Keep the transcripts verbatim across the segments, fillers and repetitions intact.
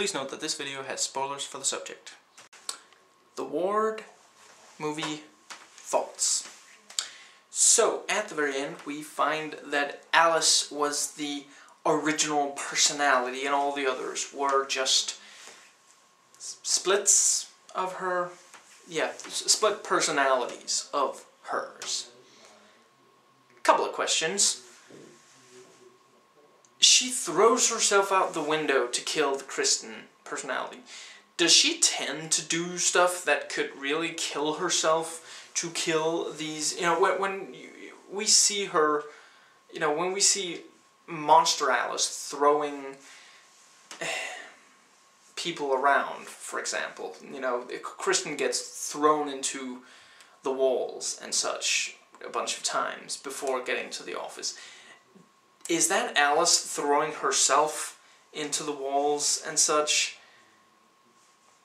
Please note that this video has spoilers for the subject. The Ward movie faults. So, at the very end, we find that Alice was the original personality and all the others were just splits of her, yeah, split personalities of hers. Couple of questions. She throws herself out the window to kill the Kristen personality. Does she tend to do stuff that could really kill herself to kill these, you know, when, when you, we see her, you know, when we see Monster Alice throwing people around, for example, you know, Kristen gets thrown into the walls and such a bunch of times before getting to the office. Is that Alice throwing herself into the walls and such?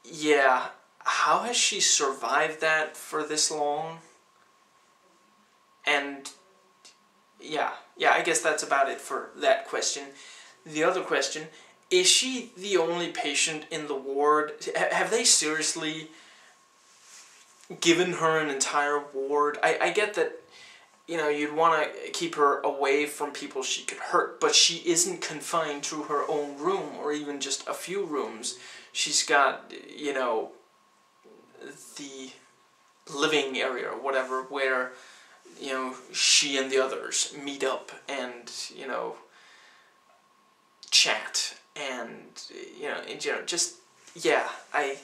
Yeah, how has she survived that for this long? And yeah, yeah, I guess that's about it for that question. The other question, is she the only patient in the ward? Have they seriously given her an entire ward? I, I get that, you know, you'd want to keep her away from people she could hurt, but she isn't confined to her own room or even just a few rooms. She's got, you know, the living area or whatever where, you know, she and the others meet up and, you know, chat and, you know, in general, just, yeah, I...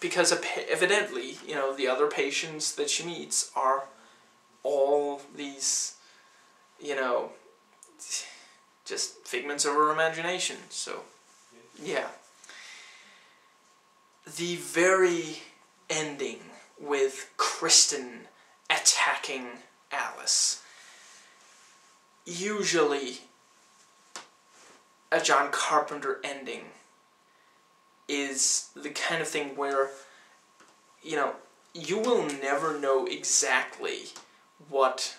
Because evidently, you know, the other patients that she meets are all these, you know, just figments of her imagination. So, yeah. The very ending with Kristen attacking Alice. Usually, a John Carpenter ending is the kind of thing where, you know, you will never know exactly what,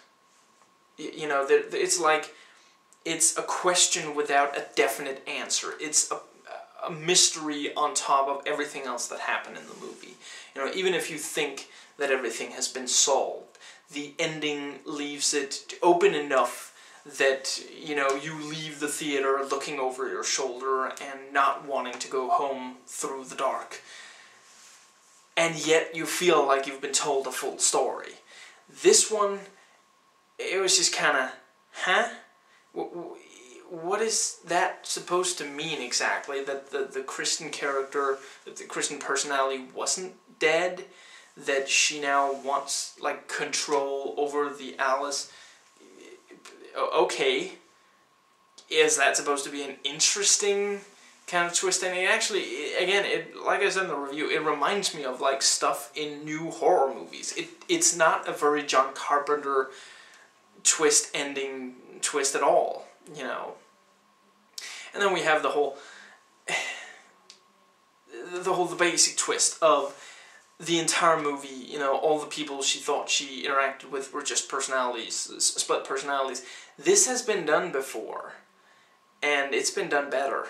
you know, it's like, it's a question without a definite answer. It's a, a mystery on top of everything else that happened in the movie. You know, even if you think that everything has been solved, the ending leaves it open enough that, you know, you leave the theater looking over your shoulder and not wanting to go home through the dark. And yet you feel like you've been told a full story. This one, it was just kind of, huh? What is that supposed to mean exactly? That the, the Kristen character, that the Kristen personality wasn't dead? That she now wants, like, control over the Alice? Okay, is that supposed to be an interesting kind of twist? And it actually, again, it, like I said in the review, it reminds me of, like, stuff in new horror movies. It It's not a very John Carpenter twist ending twist at all, you know. And then we have the whole, the whole, the basic twist of the entire movie, you know, all the people she thought she interacted with were just personalities, split personalities. This has been done before, and it's been done better.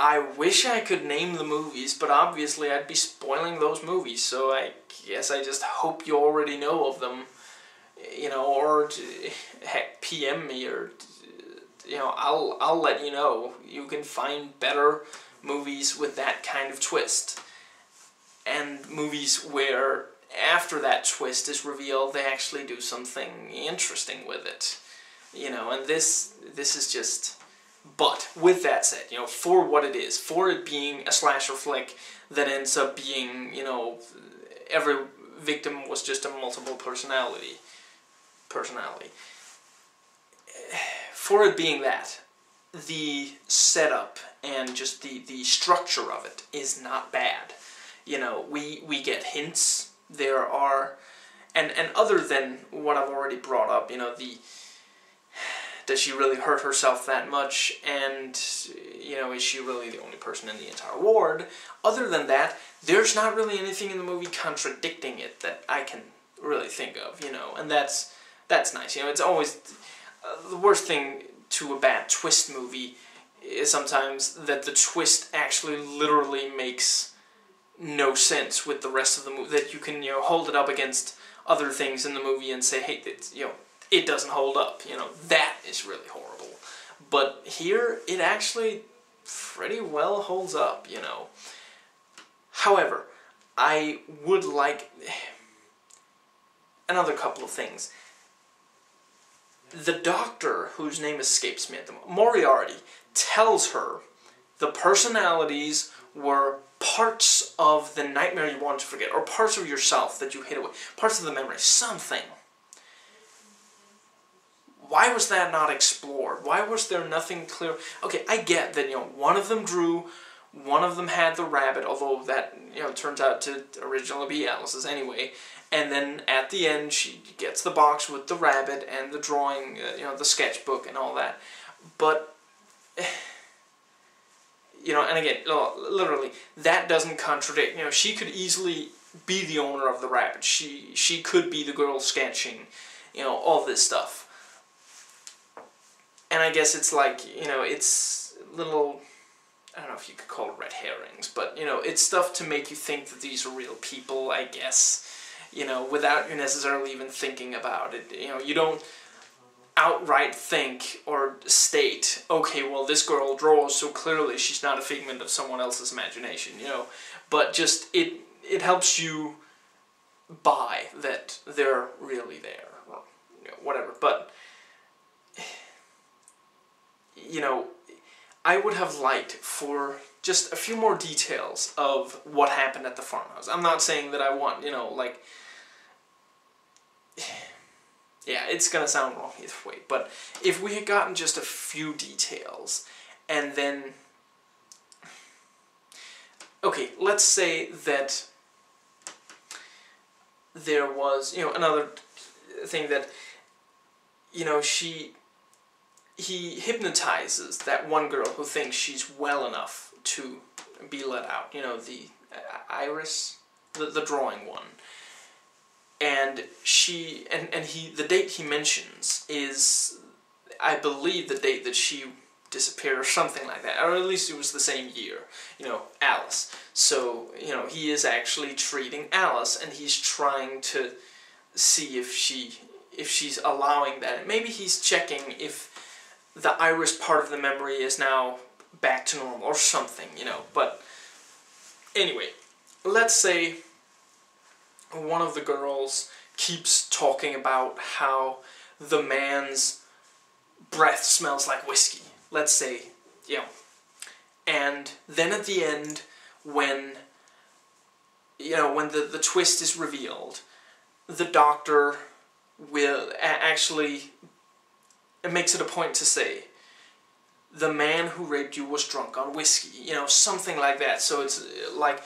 I wish I could name the movies, but obviously I'd be spoiling those movies, so I guess I just hope you already know of them, you know, or, heck, P M me, or, you know, I'll, I'll let you know. You can find better movies with that kind of twist. And movies where, after that twist is revealed, they actually do something interesting with it. You know, and this this is just... But, with that said, you know, for what it is, for it being a slasher flick that ends up being, you know, every victim was just a multiple personality. Personality. For it being that, the setup and just the, the structure of it is not bad. You know, we, we get hints, there are, and, and other than what I've already brought up, you know, the, does she really hurt herself that much, and, you know, is she really the only person in the entire ward? Other than that, there's not really anything in the movie contradicting it that I can really think of, you know, and that's, that's nice. You know, it's always, uh, the worst thing to a bad twist movie is sometimes that the twist actually literally makes no sense with the rest of the movie. That you can, you know, hold it up against other things in the movie and say, hey, it's, you know, it doesn't hold up. You know, that is really horrible. But here, it actually pretty well holds up, you know. However, I would like another couple of things. The doctor, whose name escapes me at the moment, Moriarty, tells her the personalities were parts of the nightmare you want to forget, or parts of yourself that you hid away, parts of the memory, something. Why was that not explored? Why was there nothing clear? Okay, I get that, you know, one of them drew, one of them had the rabbit, although that, you know, turns out to originally be Alice's anyway, and then at the end she gets the box with the rabbit and the drawing, uh, you know, the sketchbook and all that. But, you know, and again, literally, that doesn't contradict, you know, she could easily be the owner of the rabbit. She, she could be the girl sketching, you know, all this stuff. And I guess it's like, you know, it's little, I don't know if you could call it red herrings, but, you know, it's stuff to make you think that these are real people, I guess, you know, without you necessarily even thinking about it. You know, you don't outright think or state, okay, well, this girl draws, so clearly she's not a figment of someone else's imagination, you know. But just, it, it helps you buy that they're really there, or, you know, whatever, but... You know, I would have liked for just a few more details of what happened at the farmhouse. I'm not saying that I want, you know, like... Yeah, it's gonna sound wrong either way, but if we had gotten just a few details, and then... Okay, let's say that there was, you know, another thing that, you know, she... He hypnotizes that one girl who thinks she's well enough to be let out. You know, the uh, Iris, the, the drawing one. And she, and, and he, the date he mentions is, I believe, the date that she disappeared or something like that. Or at least it was the same year, you know, Alice. So, you know, he is actually treating Alice, and he's trying to see if she, if she's allowing that. Maybe he's checking if the iris part of the memory is now back to normal or something, you know. But anyway, let's say one of the girls keeps talking about how the man's breath smells like whiskey. Let's say, you know. And then at the end, when, you know, when the, the twist is revealed, the doctor will actually... It makes it a point to say, the man who raped you was drunk on whiskey, you know, something like that. So it's like,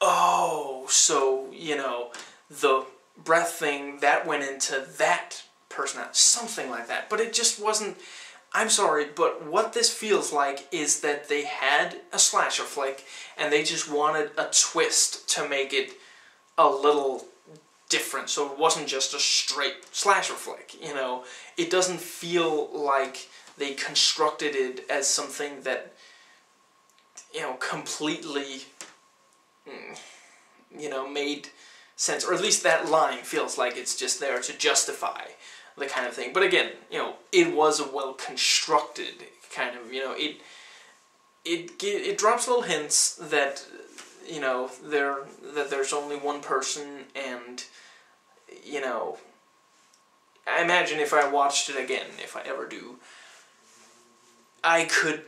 oh, so, you know, the breath thing, that went into that person, something like that. But it just wasn't, I'm sorry, but what this feels like is that they had a slasher flick, and they just wanted a twist to make it a little different, so it wasn't just a straight slasher flick, you know. It doesn't feel like they constructed it as something that, you know, completely, you know, made sense, or at least that line feels like it's just there to justify the kind of thing. But again, you know, it was a well-constructed kind of, you know, it, it, it drops little hints that, you know, there, that there's only one person, and, you know, I imagine if I watched it again, if I ever do, I could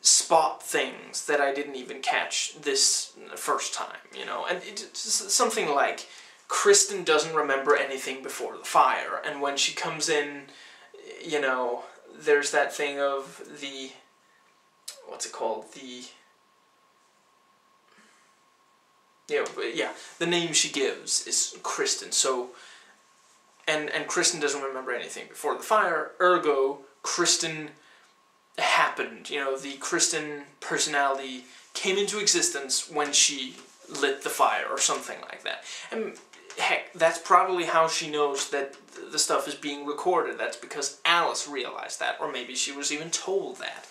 spot things that I didn't even catch this first time, you know. And it's something like, Kristen doesn't remember anything before the fire, and when she comes in, you know, there's that thing of the, what's it called, the... Yeah, but yeah, the name she gives is Kristen, so, and, and Kristen doesn't remember anything before the fire, ergo, Kristen happened, you know, the Kristen personality came into existence when she lit the fire, or something like that. And heck, that's probably how she knows that the stuff is being recorded. That's because Alice realized that, or maybe she was even told that,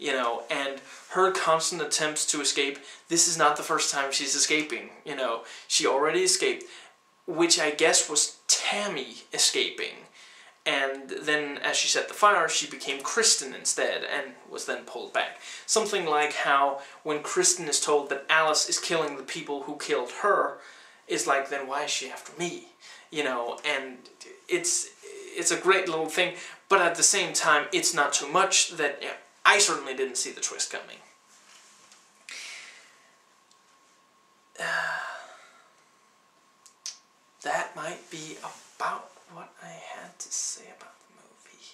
you know, and her constant attempts to escape, this is not the first time she's escaping, you know. She already escaped, which I guess was Tammy escaping. And then as she set the fire, she became Kristen instead, and was then pulled back. Something like how when Kristen is told that Alice is killing the people who killed her, it's like, then why is she after me? You know, and it's it's a great little thing, but at the same time, it's not too much that, you know, I certainly didn't see the twist coming. Uh, that might be about what I had to say about the movie.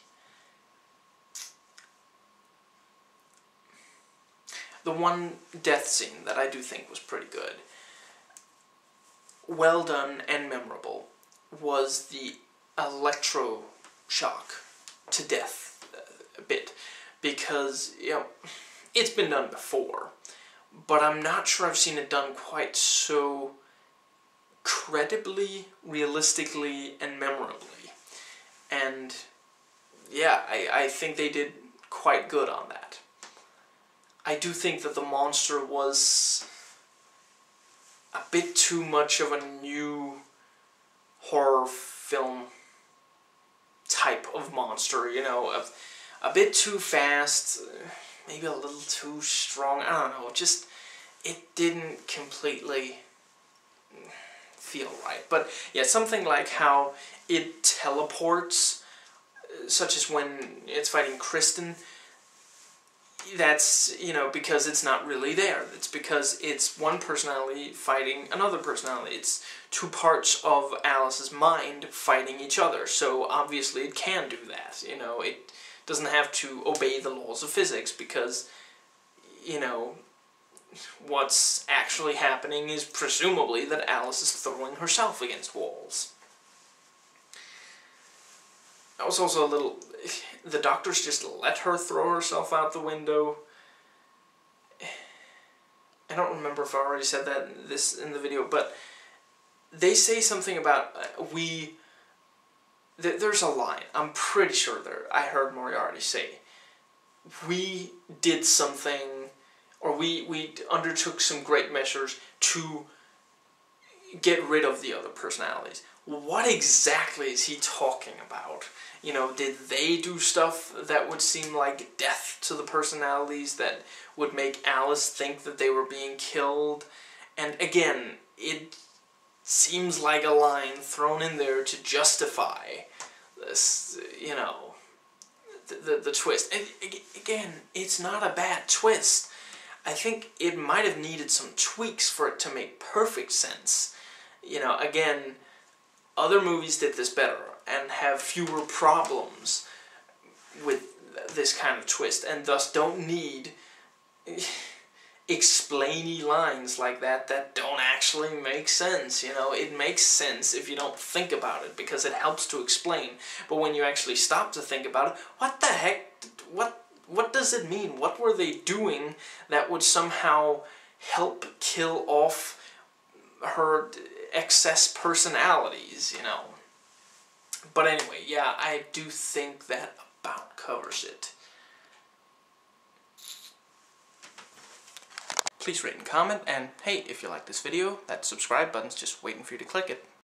The one death scene that I do think was pretty good, well done and memorable, was the electro shock to death uh, bit, because, you know, it's been done before, but I'm not sure I've seen it done quite so credibly, realistically, and memorably. And yeah, I, I think they did quite good on that. I do think that the monster was a bit too much of a new horror film type of monster, you know, a, a bit too fast, maybe a little too strong, I don't know, just, it didn't completely feel right. But yeah, something like how it teleports, such as when it's fighting Kristen, that's, you know, because it's not really there. It's because it's one personality fighting another personality. It's two parts of Alice's mind fighting each other, so obviously it can do that, you know. It doesn't have to obey the laws of physics because, you know, what's actually happening is presumably that Alice is throwing herself against walls. That was also a little... the doctors just let her throw herself out the window. I don't remember if I already said that in this in the video, but they say something about uh, we... Th there's a line, I'm pretty sure there, I heard Moriarty say, we did something, or we, we undertook some great measures to get rid of the other personalities. What exactly is he talking about? You know, did they do stuff that would seem like death to the personalities that would make Alice think that they were being killed? And again, it seems like a line thrown in there to justify this, you know, the, the, the twist. And again, it's not a bad twist. I think it might have needed some tweaks for it to make perfect sense. You know, again, other movies did this better and have fewer problems with this kind of twist, and thus don't need explainy lines like that that don't actually make sense. You know, it makes sense if you don't think about it because it helps to explain. But when you actually stop to think about it, what the heck, what... what does it mean? What were they doing that would somehow help kill off her excess personalities, you know? But anyway, yeah, I do think that about covers it. Please rate and comment, and hey, if you like this video, that subscribe button's just waiting for you to click it.